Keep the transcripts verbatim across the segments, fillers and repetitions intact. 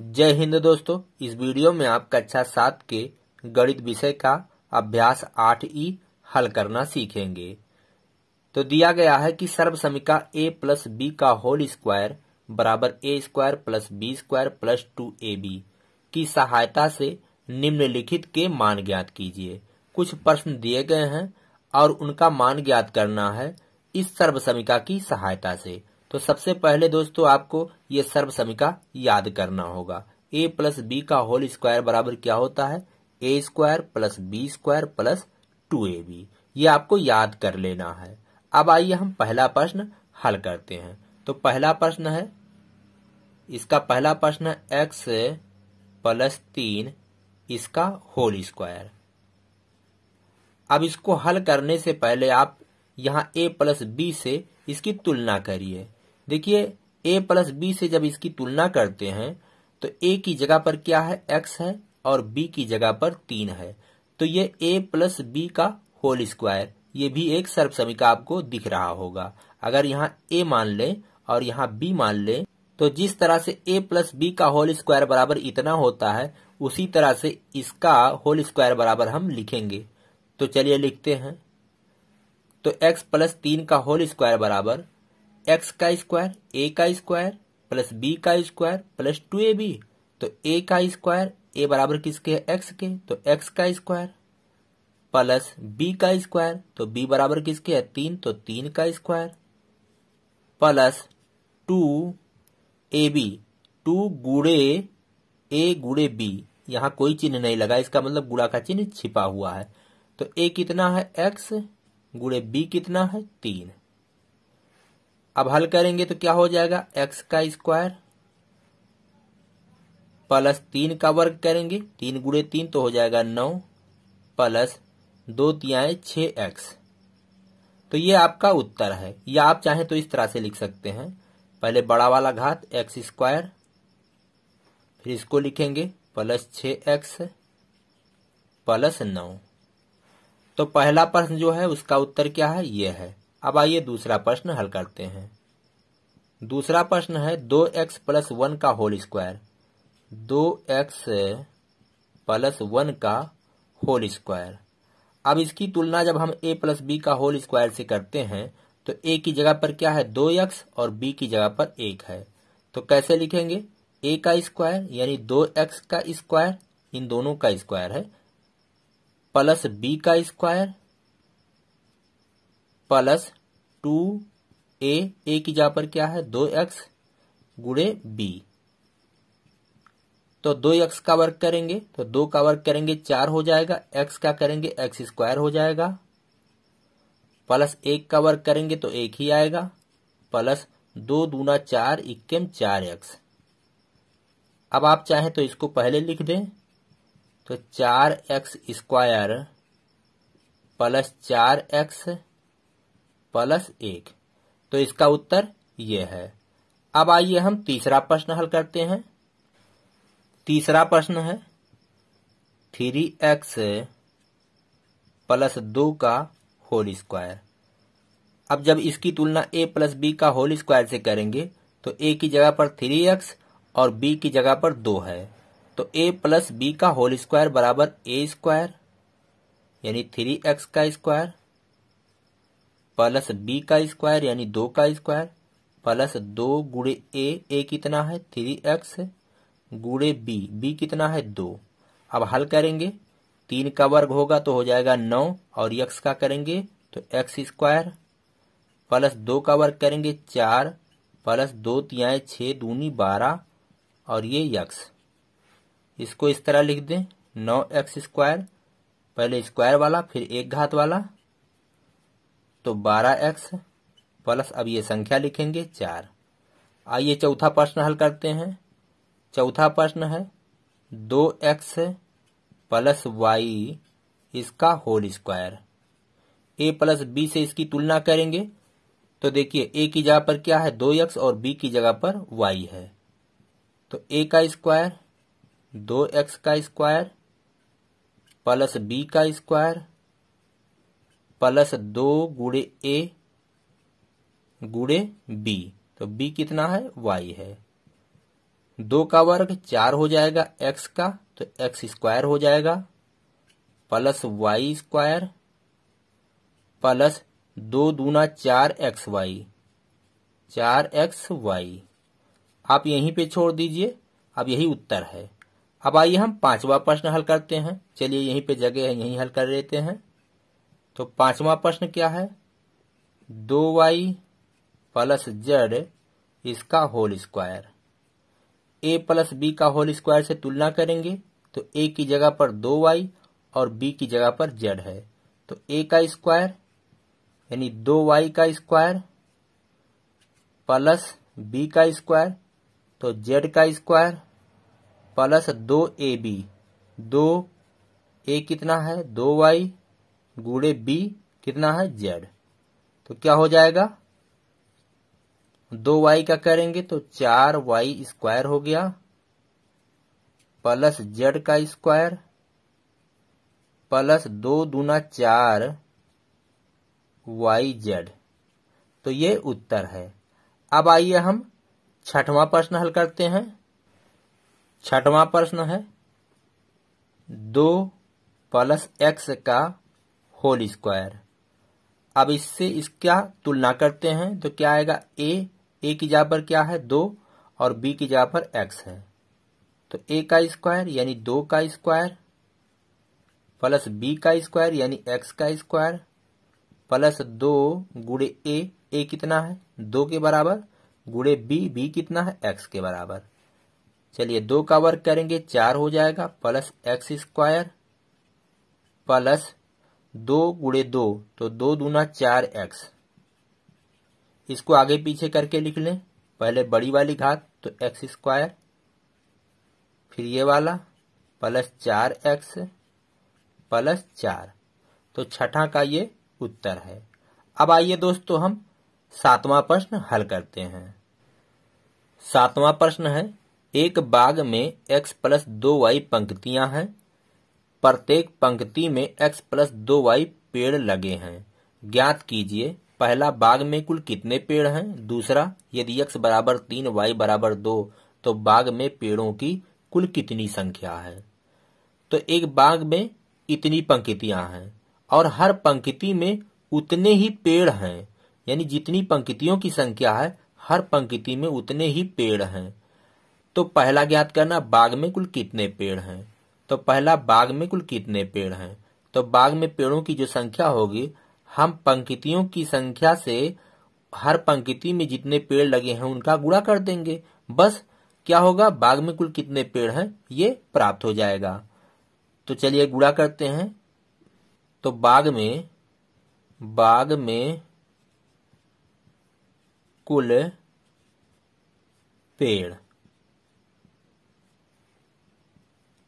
जय हिंद दोस्तों, इस वीडियो में आप कक्षा सात के गणित विषय का अभ्यास आठ ई हल करना सीखेंगे। तो दिया गया है कि सर्वसमिका a प्लस बी का होल स्क्वायर बराबर A square plus B square plus two A B की सहायता से निम्नलिखित के मान ज्ञात कीजिए। कुछ प्रश्न दिए गए हैं और उनका मान ज्ञात करना है इस सर्वसमिका की सहायता से। तो सबसे पहले दोस्तों आपको ये सर्वसमिका याद करना होगा। a प्लस बी का होल स्क्वायर बराबर क्या होता है? A square plus B square plus two A B. ये आपको याद कर लेना है। अब आइए हम पहला प्रश्न हल करते हैं। तो पहला प्रश्न है, इसका पहला प्रश्न है एक्स प्लस तीन इसका होल स्क्वायर। अब इसको हल करने से पहले आप यहाँ a प्लस बी से इसकी तुलना करिए। देखिए a प्लस बी से जब इसकी तुलना करते हैं तो a की जगह पर क्या है? x है और b की जगह पर तीन है। तो ये a प्लस बी का होल स्क्वायर, ये भी एक सर्वसमिका आपको दिख रहा होगा। अगर यहाँ a मान ले और यहाँ b मान ले तो जिस तरह से a प्लस बी का होल स्क्वायर बराबर इतना होता है उसी तरह से इसका होल स्क्वायर बराबर हम लिखेंगे। तो चलिए लिखते हैं। तो x प्लस तीन का होल स्क्वायर बराबर x का स्क्वायर a का स्क्वायर प्लस b का square plus two A B. तो a का स्क्वायर a बराबर किसके है? x के। तो x का स्क्वायर प्लस b का स्क्वायर, तो b बराबर किसके है? तीन। तो तीन का square plus two A B. Two गुड़े a गुड़े b, यहाँ कोई चिन्ह नहीं लगा, इसका मतलब गुड़ा का चिन्ह छिपा हुआ है। तो a कितना है? x गुणे बी कितना है? तीन। अब हल करेंगे तो क्या हो जाएगा? एक्स का स्क्वायर प्लस तीन का वर्ग करेंगे, तीन गुणे तीन तो हो जाएगा नौ प्लस दो तिहाई छः एक्स। तो ये आपका उत्तर है। या आप चाहें तो इस तरह से लिख सकते हैं, पहले बड़ा वाला घात एक्स स्क्वायर, फिर इसको लिखेंगे प्लस छः एक्स प्लस नौ। तो पहला प्रश्न जो है उसका उत्तर क्या है? ये है। अब आइए दूसरा प्रश्न हल करते हैं। दूसरा प्रश्न है दो एक्स प्लस वन का होल स्क्वायर। दो एक्स प्लस वन का होल स्क्वायर। अब इसकी तुलना जब हम a प्लस बी का होल स्क्वायर से करते हैं तो a की जगह पर क्या है? दो एक्स और b की जगह पर एक है। तो कैसे लिखेंगे? a का स्क्वायर यानी दो एक्स का स्क्वायर, इन दोनों का स्क्वायर है, प्लस बी का square plus two A, A की जगह पर क्या है? दो एक्स गुणे बी। तो दो एक्स का वर्ग करेंगे, तो दो का वर्ग करेंगे चार हो जाएगा, एक्स का करेंगे एक्स स्क्वायर हो जाएगा, प्लस एक का वर्ग करेंगे तो एक ही आएगा, प्लस दो दूना चार इक्कीम चार एक्स। अब आप चाहें तो इसको पहले लिख दें। तो चार एक्स स्क्वायर प्लस चार एक्स प्लस एक। तो इसका उत्तर ये है। अब आइए हम तीसरा प्रश्न हल करते हैं। तीसरा प्रश्न है थ्री एक्स प्लस दो का होल स्क्वायर। अब जब इसकी तुलना a प्लस बी का होल स्क्वायर से करेंगे तो a की जगह पर थ्री एक्स और b की जगह पर दो है। तो a प्लस बी का होल स्क्वायर बराबर ए स्क्वायर यानी थ्री एक्स का स्क्वायर प्लस बी का स्क्वायर यानी दो का स्क्वायर प्लस दो गुणे ए, ए कितना है? थ्री एक्स गुणे बी, बी कितना है? दो। अब हल करेंगे, तीन का वर्ग होगा तो हो जाएगा नौ और एक्स का करेंगे तो एक्स स्क्वायर प्लस दो का वर्ग करेंगे चार प्लस दो तिहाई छः दूनी बारह और ये यक्स। इसको इस तरह लिख दें, नौ एक्स स्क्वायर पहले स्क्वायर वाला फिर एक घात वाला, तो बारह एक्स प्लस अब ये संख्या लिखेंगे चार। आइए चौथा प्रश्न हल करते हैं। चौथा प्रश्न है दो एक्स प्लस वाई इसका whole square. A plus B से इसकी तुलना करेंगे तो देखिए ए की जगह पर क्या है? दो एक्स और बी की जगह पर वाई है। तो ए का स्क्वायर दो एक्स का स्क्वायर प्लस बी का स्क्वायर प्लस दो गुणे ए गुणे बी, तो बी कितना है? वाई है। दो का वर्ग चार हो जाएगा x का, तो x स्क्वायर हो जाएगा प्लस वाई स्क्वायर प्लस दो दूना चार एक्स वाई, चार एक्स वाई। आप यहीं पे छोड़ दीजिए, अब यही उत्तर है। अब आइए हम पांचवा प्रश्न हल करते हैं। चलिए यहीं पे जगह है, यहीं हल कर लेते हैं। तो पांचवा प्रश्न क्या है, दो वाई प्लस जेड इसका whole square, A plus B का होल स्क्वायर से तुलना करेंगे। तो ए की जगह पर दो वाई और बी की जगह पर जेड है, तो ए का स्क्वायर यानी दो वाई का स्क्वायर प्लस बी का स्क्वायर, तो जेड का स्क्वायर प्लस दो ए बी, दो ए कितना है दो वाई गुणे बी कितना है जेड। तो क्या हो जाएगा, दो वाई का करेंगे तो चार वाई स्क्वायर हो गया प्लस जेड का स्क्वायर प्लस दो दूना चार वाई जेड। तो ये उत्तर है। अब आइए हम छठवां प्रश्न हल करते हैं। छठवां प्रश्न है दो प्लस एक्स का होल स्क्वायर। अब इससे इसका तुलना करते हैं, तो क्या आएगा ए, ए की जगह पर क्या है दो और बी की जगह पर एक्स है, तो ए का स्क्वायर यानी दो का स्क्वायर प्लस बी का स्क्वायर यानी एक्स का स्क्वायर प्लस दो गुणे ए, ए कितना है दो के बराबर गुणे बी, बी कितना है एक्स के बराबर। चलिए दो का वर्ग करेंगे चार हो जाएगा प्लस एक्स स्क्वायर प्लस दो गुणे दो, तो दो दूना चार एक्स। इसको आगे पीछे करके लिख लें, पहले बड़ी वाली घात तो एक्स स्क्वायर, फिर ये वाला प्लस चार एक्स प्लस चार। तो छठा का ये उत्तर है। अब आइए दोस्तों हम सातवां प्रश्न हल करते हैं। सातवां प्रश्न है एक बाग में x प्लस दो वाई पंक्तियां हैं, प्रत्येक पंक्ति में x प्लस दो वाई पेड़ लगे हैं, ज्ञात कीजिए पहला बाग में कुल कितने पेड़ हैं। दूसरा, यदि x बराबर तीन वाई बराबर दो तो बाग में पेड़ों की कुल कितनी संख्या है। तो एक बाग में इतनी पंक्तियां हैं और हर पंक्ति में उतने ही पेड़ हैं, यानी जितनी पंक्तियों की संख्या है हर पंक्ति में उतने ही पेड़ हैं। तो पहला ज्ञात करना बाग में कुल कितने पेड़ हैं। तो पहला बाग में कुल कितने पेड़ हैं, तो बाग में पेड़ों की जो संख्या होगी हम पंक्तियों की संख्या से हर पंक्ति में जितने पेड़ लगे हैं उनका गुणा कर देंगे। बस क्या होगा, बाग में कुल कितने पेड़ हैं ये प्राप्त हो जाएगा। तो चलिए गुणा करते हैं। तो बाग में बाग में कुल पेड़,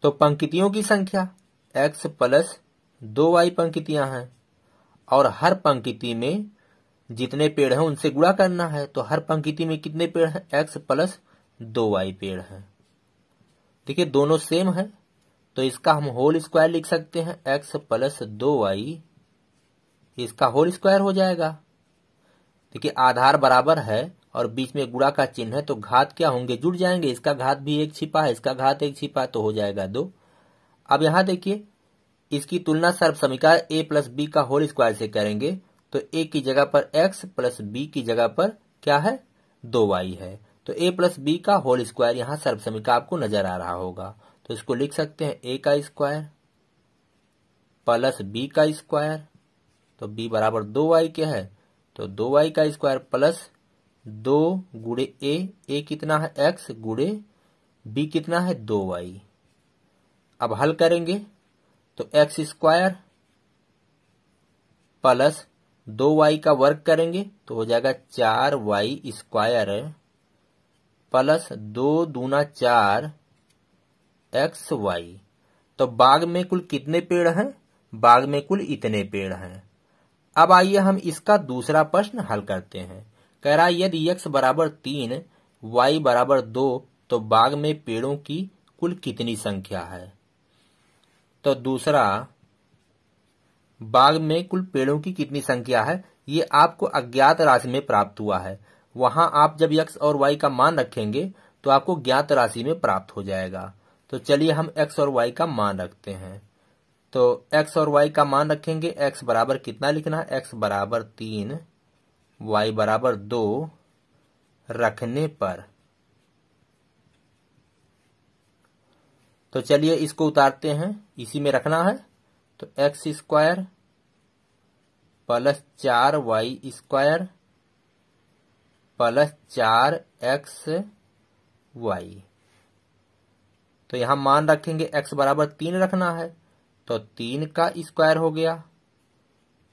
तो पंक्तियों की संख्या x प्लस दो वाई पंक्तियां हैं और हर पंक्ति में जितने पेड़ हैं उनसे गुणा करना है। तो हर पंक्ति में कितने पेड़ हैं x प्लस दो वाई पेड़ हैं। देखिए दोनों सेम है, तो इसका हम होल स्क्वायर लिख सकते हैं, x प्लस दो वाई इसका होल स्क्वायर हो जाएगा। देखिए आधार बराबर है और बीच में गुणा का चिन्ह है, तो घात क्या होंगे जुड़ जाएंगे। इसका घात भी एक छिपा है, इसका घात एक छिपा, तो हो जाएगा दो। अब यहाँ देखिए इसकी तुलना सर्व समीकरण a प्लस बी का होल स्क्वायर से करेंगे। तो a की जगह पर x प्लस बी की जगह पर क्या है दो वाई है, तो a प्लस बी का होल स्क्वायर यहाँ सर्व समीकरण आपको नजर आ रहा होगा। तो इसको लिख सकते हैं a का स्क्वायर प्लस बी का स्क्वायर, तो b बराबर दो वाई के है, तो दो वाई का स्क्वायर प्लस दो गुणे ए, ए कितना है एक्स गुणे बी कितना है दो वाई। अब हल करेंगे तो एक्स स्क्वायर प्लस दो वाई का वर्ग करेंगे तो हो जाएगा चार वाई स्क्वायर प्लस दो दूना चार एक्स वाई। तो बाग में कुल कितने पेड़ हैं, बाग में कुल इतने पेड़ हैं। अब आइए हम इसका दूसरा प्रश्न हल करते हैं। कह रहा है यदि x बराबर तीन वाई बराबर दो तो बाग में पेड़ों की कुल कितनी संख्या है। तो दूसरा, बाग में कुल पेड़ों की कितनी संख्या है ये आपको अज्ञात राशि में प्राप्त हुआ है। वहां आप जब x और y का मान रखेंगे तो आपको ज्ञात राशि में प्राप्त हो जाएगा। तो चलिए हम एक्स और वाई का मान रखते हैं। तो एक्स और वाई का मान रखेंगे। एक्स बराबर कितना लिखना है, एक्स बराबर तीन वाई बराबर दो रखने पर। तो चलिए इसको उतारते हैं, इसी में रखना है। तो एक्स स्क्वायर प्लस चार वाई स्क्वायर प्लस चार एक्स वाई। तो यहां मान रखेंगे एक्स बराबर तीन रखना है, तो तीन का स्क्वायर हो गया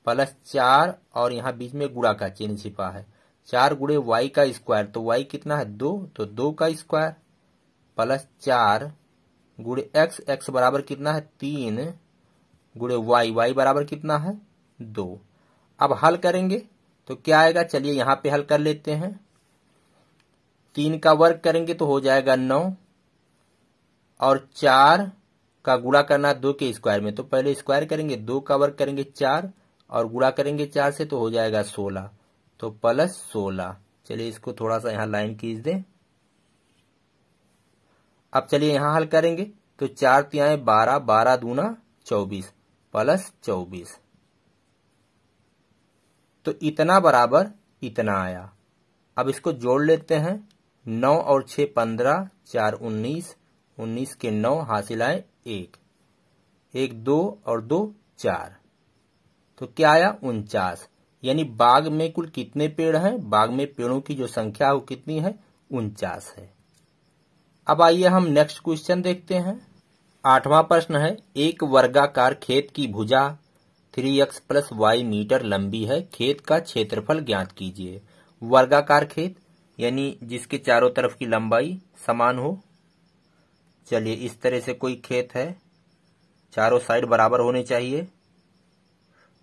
प्लस चार, और यहां बीच में गुणा का चिन्ह छिपा है, चार गुणे वाई का स्क्वायर। तो वाई कितना है, दो, तो दो का स्क्वायर प्लस चार गुणे एक्स, एक्स बराबर कितना है तीन गुणे वाई, वाई बराबर कितना है दो। अब हल करेंगे तो क्या आएगा, चलिए यहां पे हल कर लेते हैं। तीन का वर्ग करेंगे तो हो जाएगा नौ, और चार का गुणा करना दो के स्क्वायर में, तो पहले स्क्वायर करेंगे, दो का वर्ग करेंगे चार, और गुणा करेंगे चार से तो हो जाएगा सोलह, तो प्लस सोलह। चलिए इसको थोड़ा सा यहाँ लाइन खींच दें। अब चलिए यहाँ हल करेंगे तो चार तिहाई बारह, बारह दूना चौबीस प्लस चौबीस। तो इतना बराबर इतना आया। अब इसको जोड़ लेते हैं, नौ और छः पंद्रह, चार उन्नीस, उन्नीस के नौ हासिल आए एक, एक दो और दो चार, तो क्या आया उनचास। यानी बाग में कुल कितने पेड़ हैं, बाग में पेड़ों की जो संख्या वो कितनी है, उनचास है। अब आइए हम नेक्स्ट क्वेश्चन देखते हैं। आठवां प्रश्न है, एक वर्गाकार खेत की भुजा three x plus y metre लंबी है, खेत का क्षेत्रफल ज्ञात कीजिए। वर्गाकार खेत यानी जिसके चारों तरफ की लंबाई समान हो। चलिए इस तरह से कोई खेत है, चारों साइड बराबर होने चाहिए,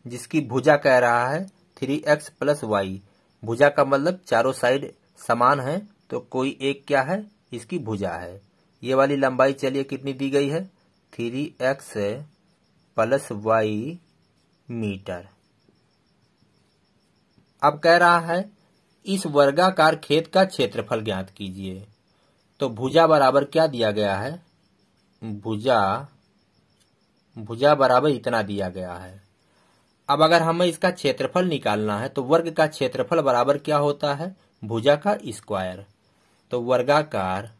जिसकी भुजा कह रहा है थ्री एक्स प्लस वाई। भुजा का मतलब चारों साइड समान है, तो कोई एक क्या है, इसकी भुजा है। ये वाली लंबाई चलिए कितनी दी गई है, three x plus y metre. अब कह रहा है इस वर्गाकार खेत का क्षेत्रफल ज्ञात कीजिए। तो भुजा बराबर क्या दिया गया है, भुजा, भुजा बराबर इतना दिया गया है। अब अगर हमें इसका क्षेत्रफल निकालना है तो वर्ग का क्षेत्रफल बराबर क्या होता है, भुजा का स्क्वायर। तो वर्गाकार,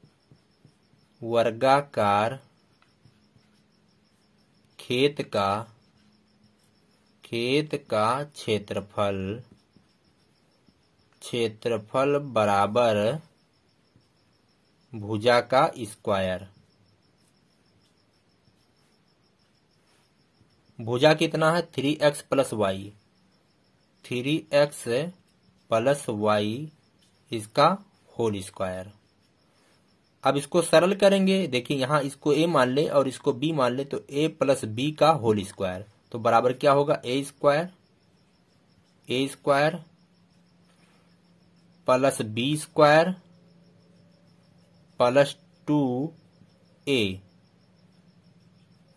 वर्गाकार खेत का, खेत का क्षेत्रफल, क्षेत्रफल बराबर भुजा का स्क्वायर। भुजा कितना है, three x plus y, three x plus Y इसका होल स्क्वायर। अब इसको सरल करेंगे, देखिए यहाँ इसको ए मान ले और इसको बी मान ले, तो ए प्लस बी का होल स्क्वायर, तो बराबर क्या होगा, A square, A square plus B square plus two A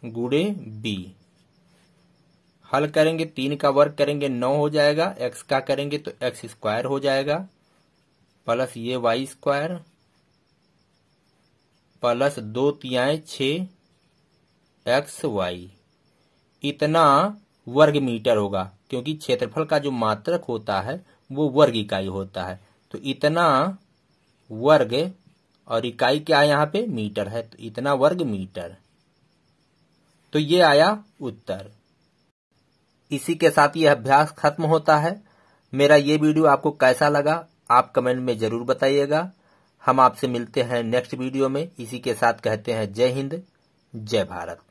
गुणे बी। हल करेंगे, तीन का वर्ग करेंगे नौ हो जाएगा, एक्स का करेंगे तो एक्स स्क्वायर हो जाएगा प्लस ये वाई स्क्वायर प्लस दो तिहाई छः एक्स वाई। इतना वर्ग मीटर होगा, क्योंकि क्षेत्रफल का जो मात्रक होता है वो वर्ग इकाई होता है। तो इतना वर्ग और इकाई क्या है यहाँ पे, मीटर है, तो इतना वर्ग मीटर। तो ये आया उत्तर। इसी के साथ यह अभ्यास खत्म होता है। मेरा ये वीडियो आपको कैसा लगा आप कमेंट में जरूर बताइएगा। हम आपसे मिलते हैं नेक्स्ट वीडियो में। इसी के साथ कहते हैं जय हिंद, जय भारत।